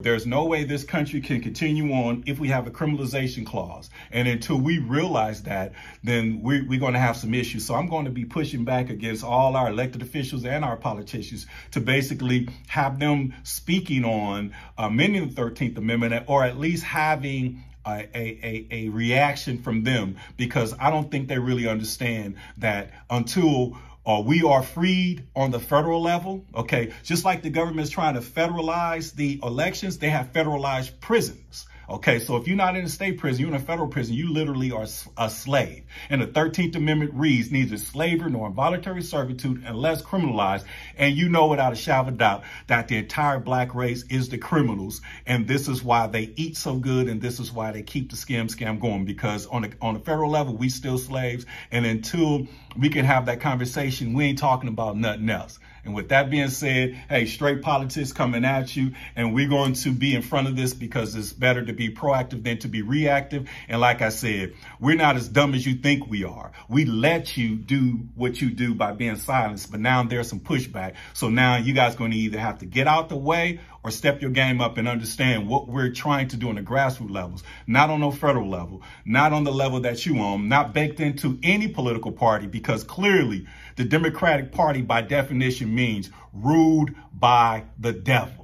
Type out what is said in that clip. There's no way this country can continue on if we have a criminalization clause. And until we realize that, then we're going to have some issues. So I'm going to be pushing back against all our elected officials and our politicians to basically have them speaking on amending the 13th Amendment, or at least having a reaction from them, because I don't think they really understand that until we are freed on the federal level. Okay, just like the government's trying to federalize the elections, they have federalized prisons. Okay, so if you're not in a state prison, you're in a federal prison, you literally are a slave. And the 13th Amendment reads, neither slavery nor involuntary servitude unless criminalized. And you know without a shadow of a doubt that the entire black race is the criminals. And this is why they eat so good. And this is why they keep the scam going, because on a federal level, we still slaves. And until we can have that conversation, we ain't talking about nothing else. And with that being said, hey, straight politics coming at you, and we're going to be in front of this because it's better to be proactive than to be reactive. And like I said, we're not as dumb as you think we are. We let you do what you do by being silenced, but now there's some pushback. So now you guys are going to either have to get out the way or step your game up and understand what we're trying to do on the grassroots levels, not on no federal level, not on the level that you own, not baked into any political party, because clearly the Democratic Party by definition means ruled by the devil.